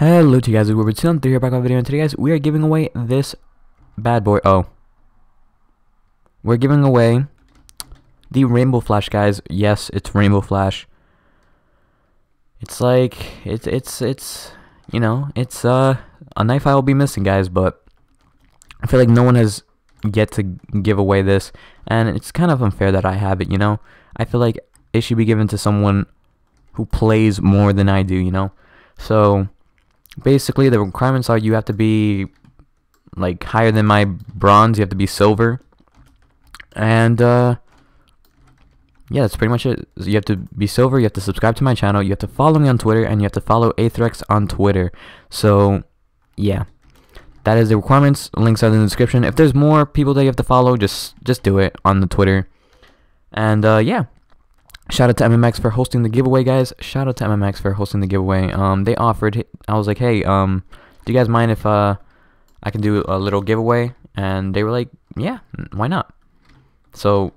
Hello to you guys, it's WeirdBread2003 here, back on video, and today guys, we are giving away this bad boy. We're giving away the Rainbow Flash, guys. Yes, it's Rainbow Flash. It's like, it's you know, it's a knife I will be missing, guys, but I feel like no one has yet to give away this, and it's kind of unfair that I have it, you know? I feel like it should be given to someone who plays more than I do, you know? So basically, the requirements are you have to be like higher than my bronze, you have to be silver, and yeah, that's pretty much it. You have to be silver, you have to subscribe to my channel, you have to follow me on Twitter, and you have to follow Aethrex on Twitter. So yeah, that is the requirements. Links are in the description. If there's more people that you have to follow, just do it on the Twitter. And yeah, shout out to MMX for hosting the giveaway, guys. Shout out to MMX for hosting the giveaway. They offered, I was like, hey, do you guys mind if I can do a little giveaway? And they were like, yeah, why not? So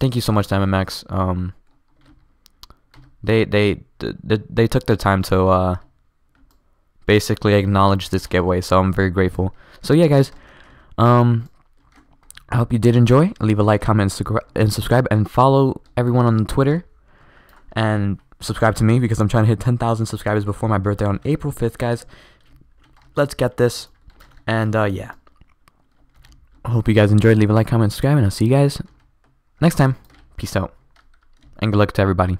thank you so much to MMX. They took their time to basically acknowledge this giveaway, so I'm very grateful. So yeah, guys, I hope you did enjoy. Leave a like, comment, and subscribe, and follow everyone on Twitter, and subscribe to me because I'm trying to hit 10,000 subscribers before my birthday on April 5th, guys. Let's get this, and yeah, I hope you guys enjoyed. Leave a like, comment, subscribe, and I'll see you guys next time. Peace out, and good luck to everybody.